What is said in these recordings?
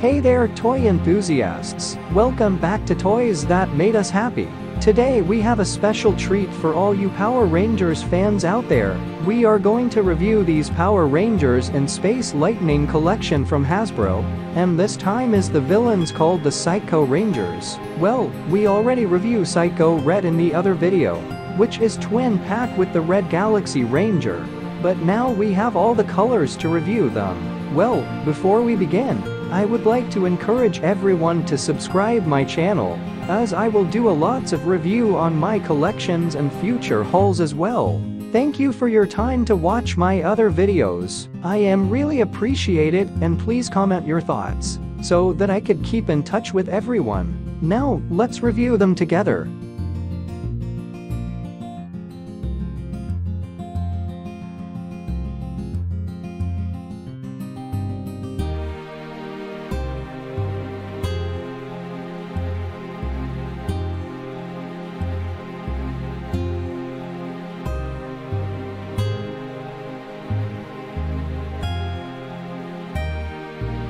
Hey there toy enthusiasts, welcome back to Toys That Made Us Happy. Today we have a special treat for all you Power Rangers fans out there. We are going to review these Power Rangers in Space Lightning Collection from Hasbro, and this time is the villains called the Psycho Rangers. Well, we already review Psycho Red in the other video, which is twin pack with the Red Galaxy Ranger, but now we have all the colors to review them. Well, before we begin, I would like to encourage everyone to subscribe my channel, as I will do a lots of review on my collections and future hauls as well. Thank you for your time to watch my other videos. I am really appreciated, and please comment your thoughts, so that I could keep in touch with everyone. Now, let's review them together.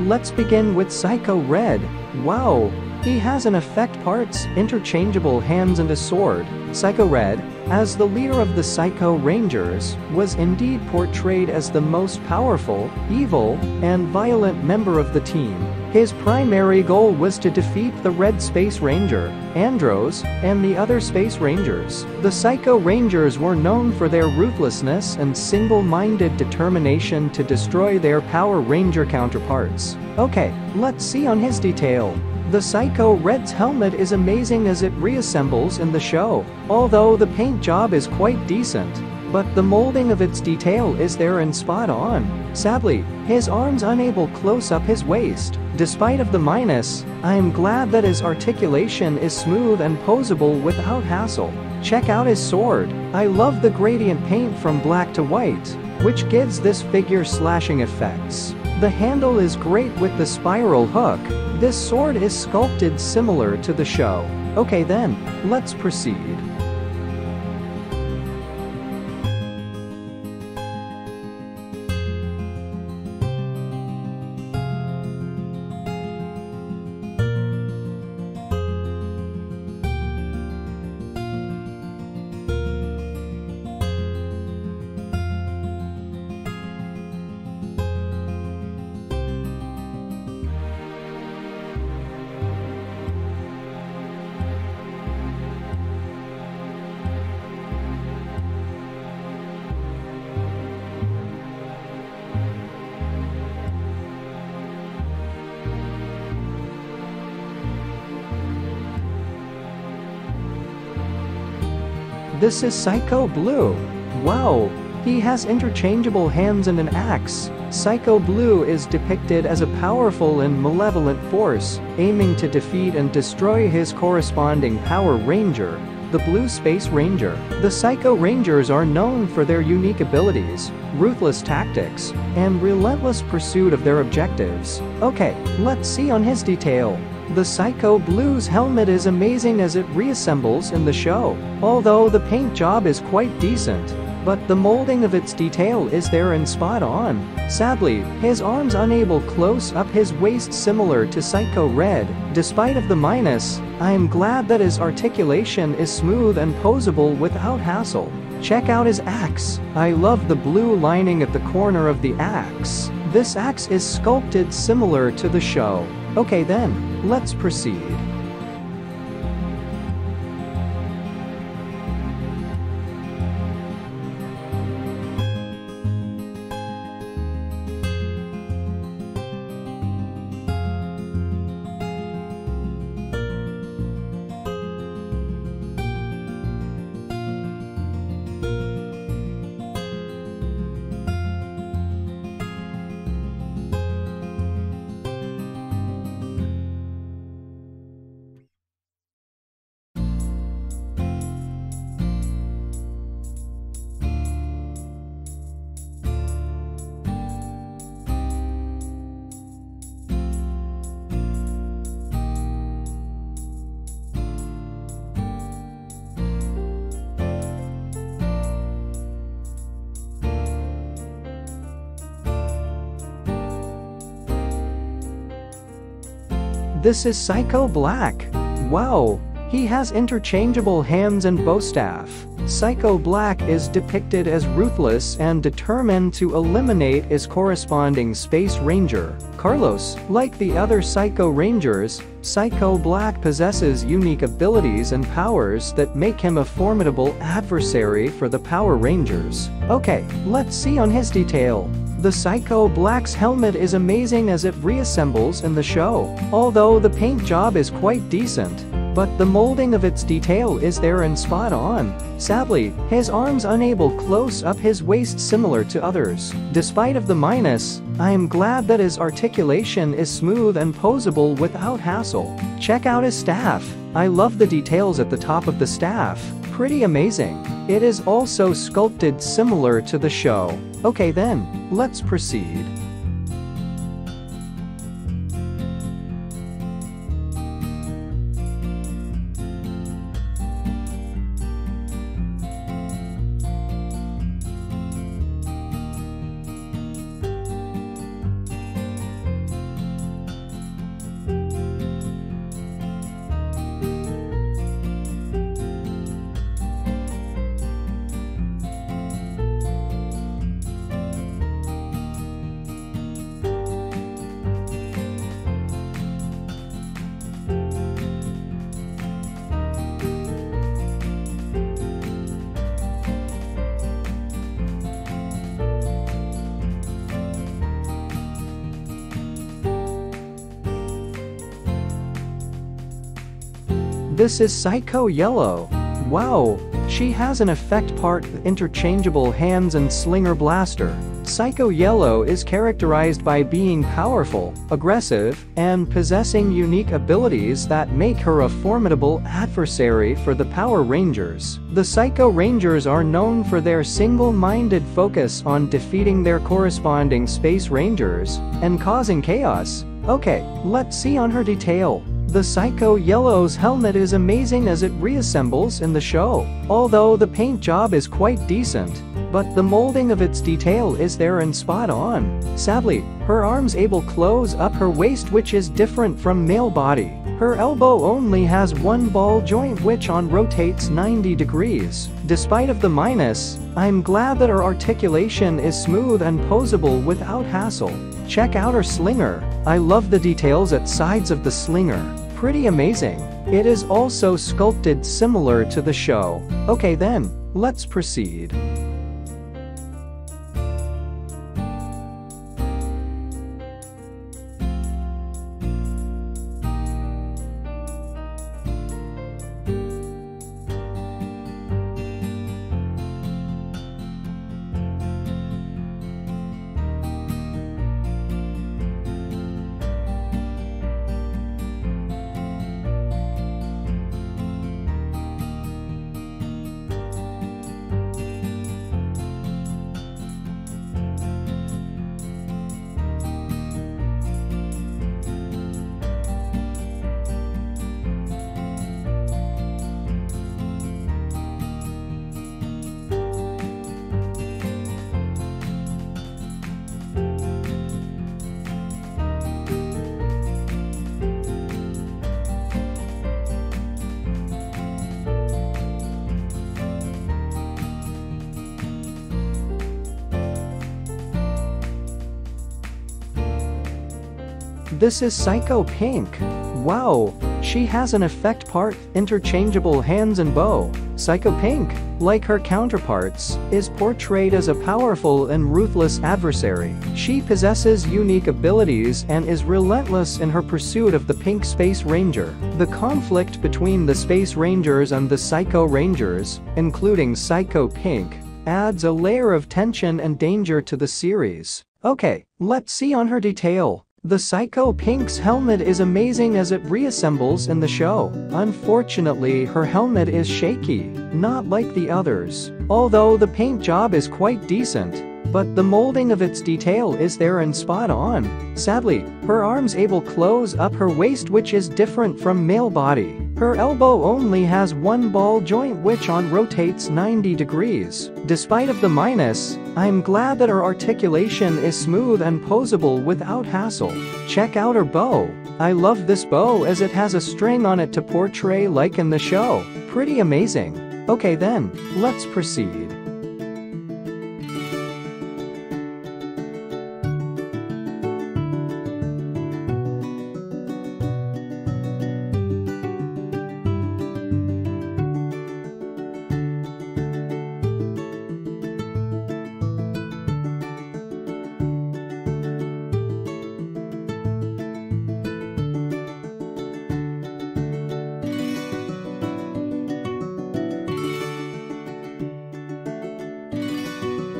Let's begin with Psycho Red. Wow! He has an effect parts, interchangeable hands and a sword. Psycho Red, as the leader of the Psycho Rangers, was indeed portrayed as the most powerful, evil, and violent member of the team. His primary goal was to defeat the Red Space Ranger, Andros, and the other Space Rangers. The Psycho Rangers were known for their ruthlessness and single-minded determination to destroy their Power Ranger counterparts. Okay, let's see on his detail. The Psycho Red's helmet is amazing as it reassembles in the show, although the paint job is quite decent, but the molding of its detail is there and spot on. Sadly, his arms unable close up his waist. Despite of the minus, I am glad that his articulation is smooth and posable without hassle. Check out his sword. I love the gradient paint from black to white, which gives this figure slashing effects. The handle is great with the spiral hook. This sword is sculpted similar to the show. Okay then, let's proceed. This is Psycho Blue. Wow! He has interchangeable hands and an axe. Psycho Blue is depicted as a powerful and malevolent force, aiming to defeat and destroy his corresponding Power Ranger, the Blue Space Ranger. The Psycho Rangers are known for their unique abilities, ruthless tactics, and relentless pursuit of their objectives. Okay, let's see on his detail. The Psycho Blue's helmet is amazing as it reassembles in the show, although the paint job is quite decent, but the molding of its detail is there and spot on. Sadly, his arms unable close up his waist similar to Psycho Red. Despite of the minus, I am glad that his articulation is smooth and posable without hassle. Check out his axe. I love the blue lining at the corner of the axe. This axe is sculpted similar to the show. Okay then, let's proceed. This is Psycho Black. Wow! He has interchangeable hands and bow staff. Psycho Black is depicted as ruthless and determined to eliminate his corresponding Space Ranger, Carlos. Like the other Psycho Rangers, Psycho Black possesses unique abilities and powers that make him a formidable adversary for the Power Rangers. Okay, let's see on his detail. The Psycho Black's helmet is amazing as it reassembles in the show, although the paint job is quite decent. But the molding of its detail is there and spot on. Sadly, his arms unable close up his waist similar to others. Despite of the minus, I am glad that his articulation is smooth and posable without hassle. Check out his staff. I love the details at the top of the staff. Pretty amazing. It is also sculpted similar to the show. Okay then, let's proceed. This is Psycho Yellow. Wow! She has an effect part with interchangeable hands and slinger blaster. Psycho Yellow is characterized by being powerful, aggressive, and possessing unique abilities that make her a formidable adversary for the Power Rangers. The Psycho Rangers are known for their single-minded focus on defeating their corresponding Space Rangers and causing chaos. Okay, let's see on her detail. The Psycho Yellow's helmet is amazing as it reassembles in the show, although the paint job is quite decent, but the molding of its detail is there and spot on. Sadly, her arms able close up her waist, which is different from male body. Her elbow only has one ball joint which on rotates 90 degrees. Despite of the minus, I'm glad that her articulation is smooth and posable without hassle. Check out her slinger. I love the details at sides of the slinger. Pretty amazing. It is also sculpted similar to the show. Okay then, let's proceed. This is Psycho Pink. Wow! She has an effect part, interchangeable hands and bow. Psycho Pink, like her counterparts, is portrayed as a powerful and ruthless adversary. She possesses unique abilities and is relentless in her pursuit of the Pink Space Ranger. The conflict between the Space Rangers and the Psycho Rangers, including Psycho Pink, adds a layer of tension and danger to the series. Okay, let's see on her detail. The Psycho Pink's helmet is amazing as it reassembles in the show. Unfortunately, her helmet is shaky, not like the others. Although the paint job is quite decent, but the molding of its detail is there and spot on. Sadly, her arms able close up her waist, which is different from male body. Her elbow only has one ball joint which on rotates 90 degrees. Despite of the minus, I'm glad that her articulation is smooth and posable without hassle. Check out her bow. I love this bow as it has a string on it to portray like in the show. Pretty amazing. Okay then, let's proceed.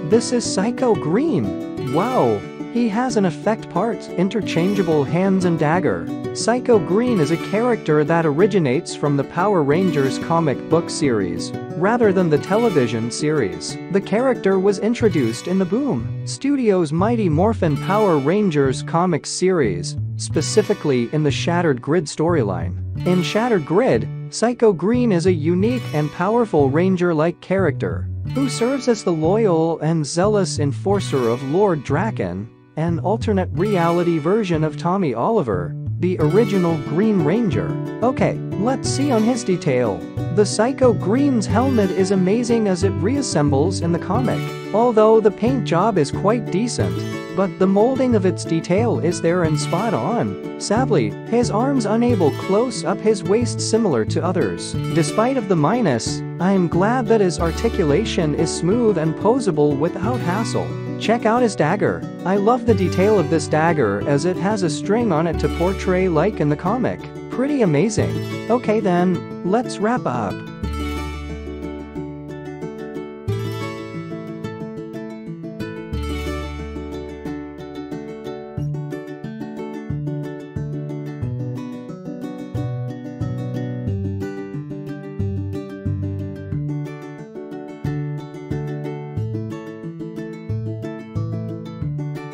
This is Psycho Green. Wow! He has an effect part, interchangeable hands and dagger. Psycho Green is a character that originates from the Power Rangers comic book series, rather than the television series. The character was introduced in the Boom Studios' Mighty Morphin Power Rangers comic series, specifically in the Shattered Grid storyline. In Shattered Grid, Psycho Green is a unique and powerful ranger-like character who serves as the loyal and zealous enforcer of Lord Draken, an alternate reality version of Tommy Oliver, the original Green Ranger. Okay, let's see on his detail. The Psycho Green's helmet is amazing as it reassembles in the comic, although the paint job is quite decent, but the molding of its detail is there and spot on. Sadly, his arms unable close up his waist similar to others. Despite of the minus, I am glad that his articulation is smooth and posable without hassle. Check out his dagger. I love the detail of this dagger as it has a string on it to portray like in the comic. Pretty amazing. Okay then, let's wrap up.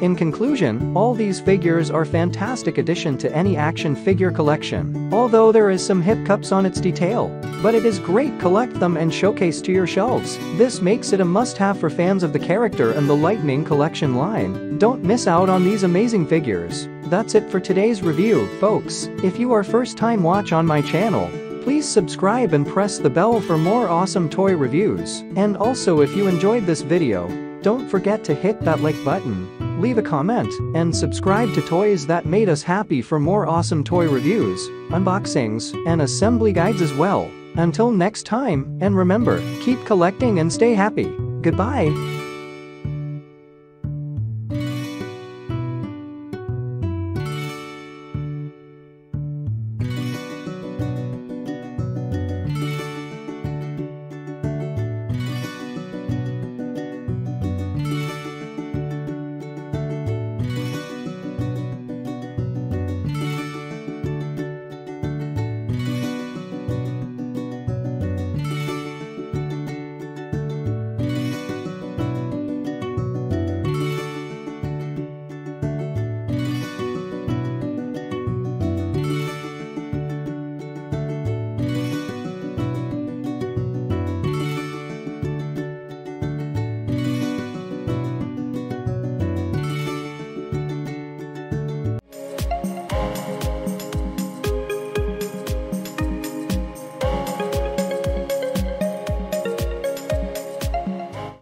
In conclusion, all these figures are fantastic addition to any action figure collection, although there is some hiccups on its detail, but it is great collect them and showcase to your shelves. This makes it a must-have for fans of the character and the Lightning collection line. Don't miss out on these amazing figures. That's it for today's review, folks. If you are first time watch on my channel, please subscribe and press the bell for more awesome toy reviews. And also if you enjoyed this video, don't forget to hit that like button, leave a comment, and subscribe to Toys That Made Us Happy for more awesome toy reviews, unboxings, and assembly guides as well. Until next time, and remember, keep collecting and stay happy. Goodbye.